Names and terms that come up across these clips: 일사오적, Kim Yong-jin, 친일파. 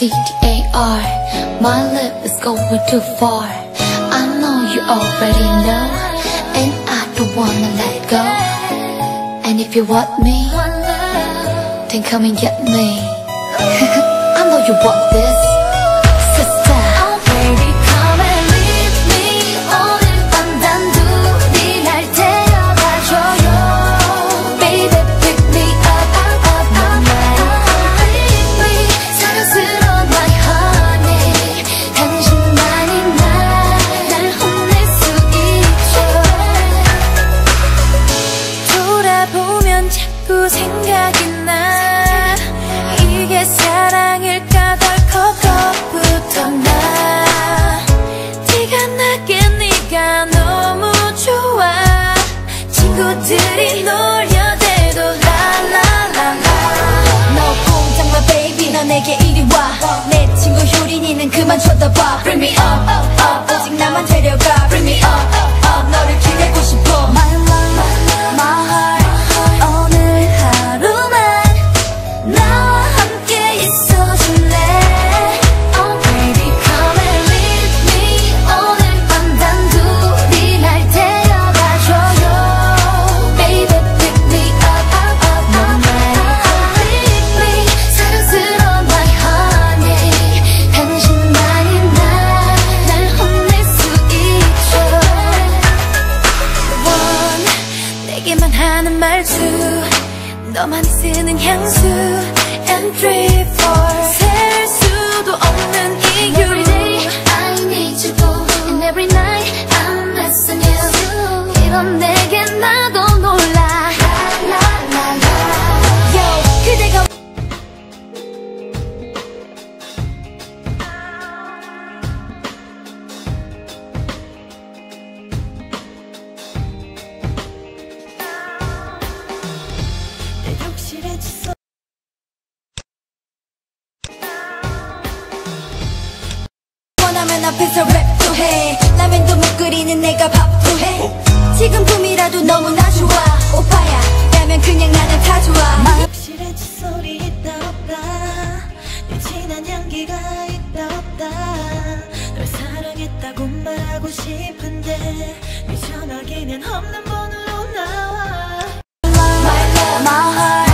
T-A-R, my love is going too far. I know you already know, and I don't wanna let go. And if you want me, then come and get me. I know you want this. 그만 쳐다봐. Bring me up, up, up. 아직 나만 데려가. Bring me up, up, up. 너를 기대고 싶어. My love, my heart. 오늘 하루만 나와 함께 있어줄래. Oh baby, come and leave me. 오늘 밤 단둘이 날 데려가줘요. Baby, pick me up, up, up, up. Leave me. 사랑스러운 my honey. 하는 말투 너만 쓰는 향수 and three four 셀 수도 없는 이유. Every day I need you and every night I'm missing you. 싶은데 네 전화기는 없는 번호로 나와 My love, my heart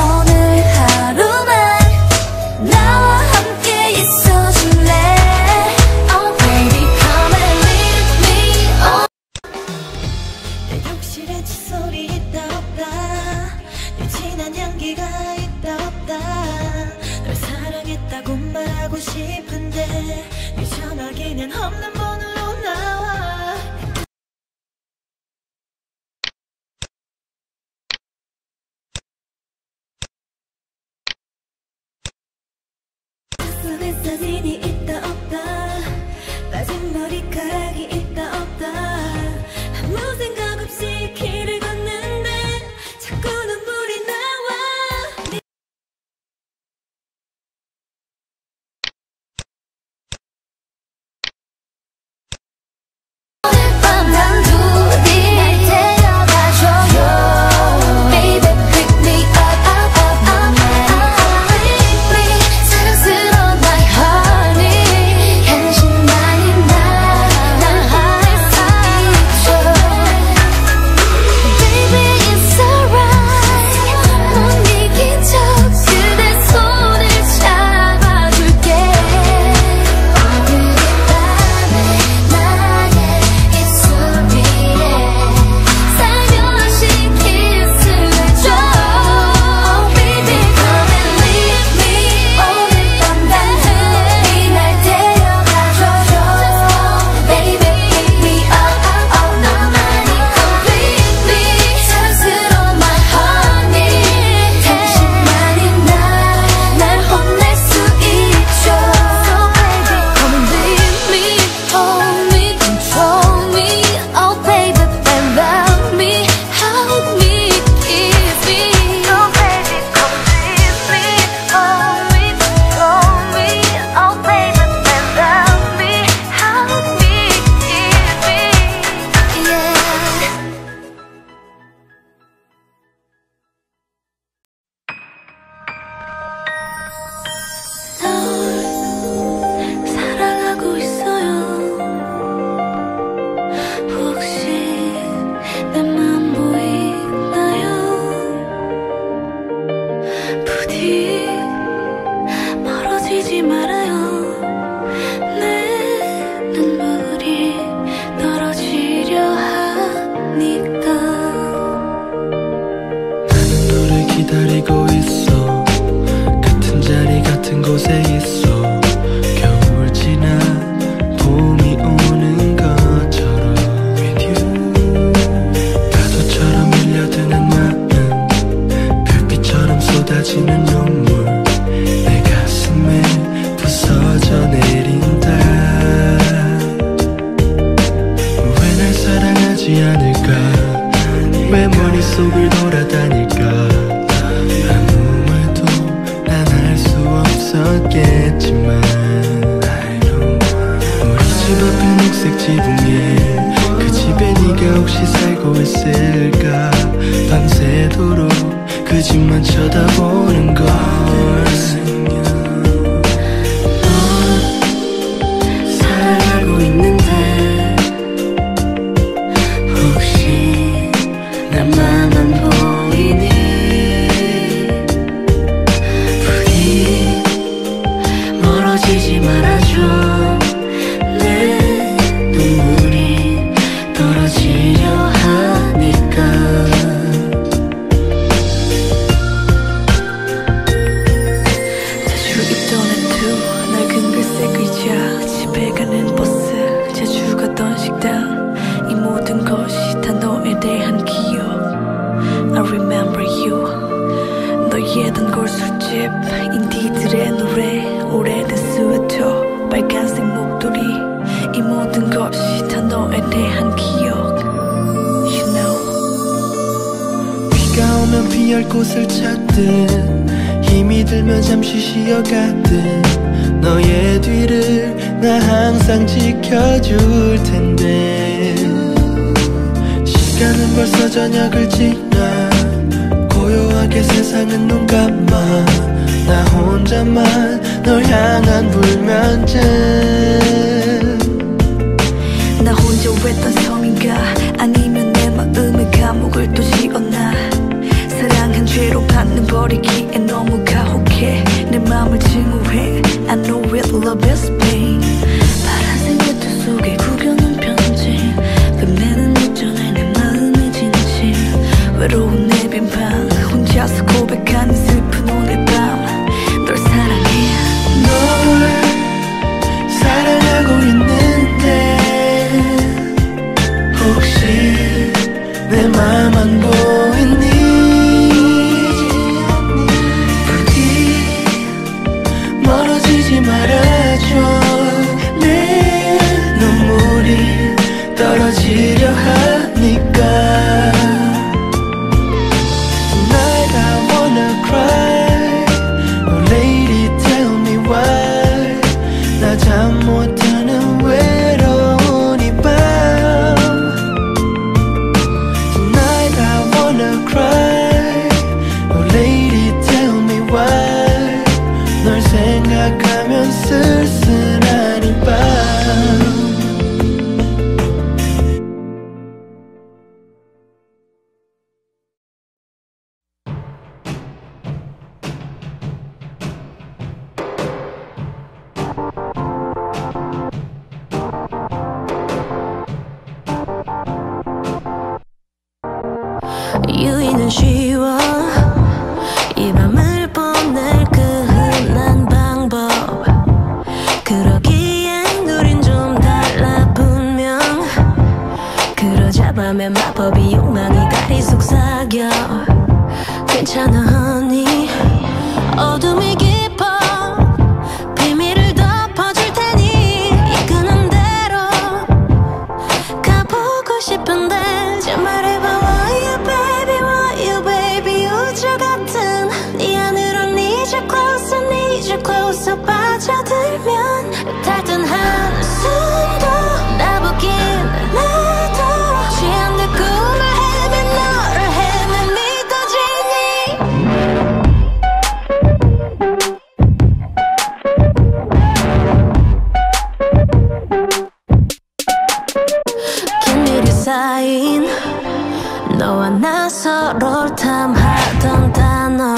오늘 하루만 나와 함께 있어줄래 Oh baby come and leave me on 내 욕실에 칫솔이 있다 없다 네 진한 향기가 있다 없다 널 사랑했다고 말하고 싶은데 네 전화기는 없는 번호로 나와 가슴에 사진이 있다 없다 빠진 머리카락이 있다 없다 아무 생각 없이 길을 걷는데 자꾸 눈물이 나와 오늘 밤 난 둘이 날 데려가줘요 Baby pick me up Leave me 사랑스러운 my honey 현실만이 날 할수 있죠 Baby, it's alright. 못 이긴 척 그대 손을 잡아줄게. 오늘 밤에 나의 입술에 살며시 키스를 해줘. Oh baby, come and leave me. 오늘 밤 단둘이 날 데려가줘요. Baby, pick me up. 너만이 complete me. 사랑스러운 my honey. 당신만이 날 혼낼 수 있죠. So baby, come and leave me. Hold me, control me. Oh baby, allow me. Hold me, kiss me. So baby, come and leave me. Hold me, control me. Oh baby, allow me. Hold me, kiss me. Yeah. 널 사랑하고 있어요. 혹시 내 맘 보이나요? 부디 멀어지지 말아요. 내 눈물이 떨어지려 하니까. 나는 너를 기다리고 있어 같은 자리 같은 곳에 있어 겨울 지나 봄이 오는 것처럼 With you 파도처럼 밀려드는 나는 별빛처럼 쏟아지는 눈물 내 가슴에 부서져 내린다 왜 날 사랑하지 않을까 왜 머릿속을 돌아다닐까 아무 말도 난 할 수 없었겠지만 우리 집 앞에 녹색 지붕 위에 그 집에 네가 혹시 살고 있을까 밤새도록 그 집만 쳐다보는 걸 사랑하고 있는데 혹시 나만 보이니 부디 멀어지지 말아줘 내 눈물이 떨어지려 하니까 자주 입던 앤투 낡은 글색 의자 집에 가는 버스 자주 갔던 식당 이 모든 것이 다 너에 대한 기억 I remember you 너의 단골 술집 인디들의 노래 오래된 스웨터 빨간색 목도리 이 모든 것이 다 너에 대한 기억 You know 비가 오면 피할 곳을 찾듯 힘이 들면 잠시 쉬어가듯 너의 뒤를 나 항상 지켜줄 텐데 시간은 벌써 저녁을 지나 고요하게 세상은 눈 감아 나 혼자만 널 향한 불면증 나 혼자 공부했던 성인가 아니면 내 마음의 감옥을 또 지었나. 사랑한 죄로 받는 버리기에 너무 가혹해. 내 마음을 증오해. I know it, love is pain. 파란색 외투 속에 구겨놓은 편지. 끝내는 어쩌네 내 마음의 진실. 외로운 내 빈방 혼자서 고백하는 슬픈 오늘 밤. 널 사랑해. 널 사랑하고 있는데 혹시 내 마음 안 보이니. 멀어지지 말아줘. 내 눈물이 떨어지려 하니까. Tonight I wanna cry. Oh lady tell me why. 나 잠 못하는 외로운 이 밤. Tonight I wanna cry. Oh lady tell me why. 널 생각하면 쓸쓸한 이 밤. 유인은 쉬워 이 밤을 보낼 그 맘의 마법이 욕망이 다리 속삭여. 괜찮아 honey 어둠이 깊어 비밀을 덮어줄 테니 이끄는 대로 가보고 싶은데 제 말해봐. Why you baby 우주 같은 네 안으로 need you closer need you closer 빠져들면 닿던 한숨도 나보긴 너와 나 서로를 탐하던 단어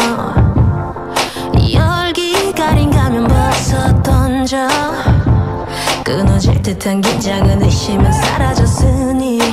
열기 가린 가면 벗어 던져. 끊어질 듯한 긴장은 의심은 사라졌으니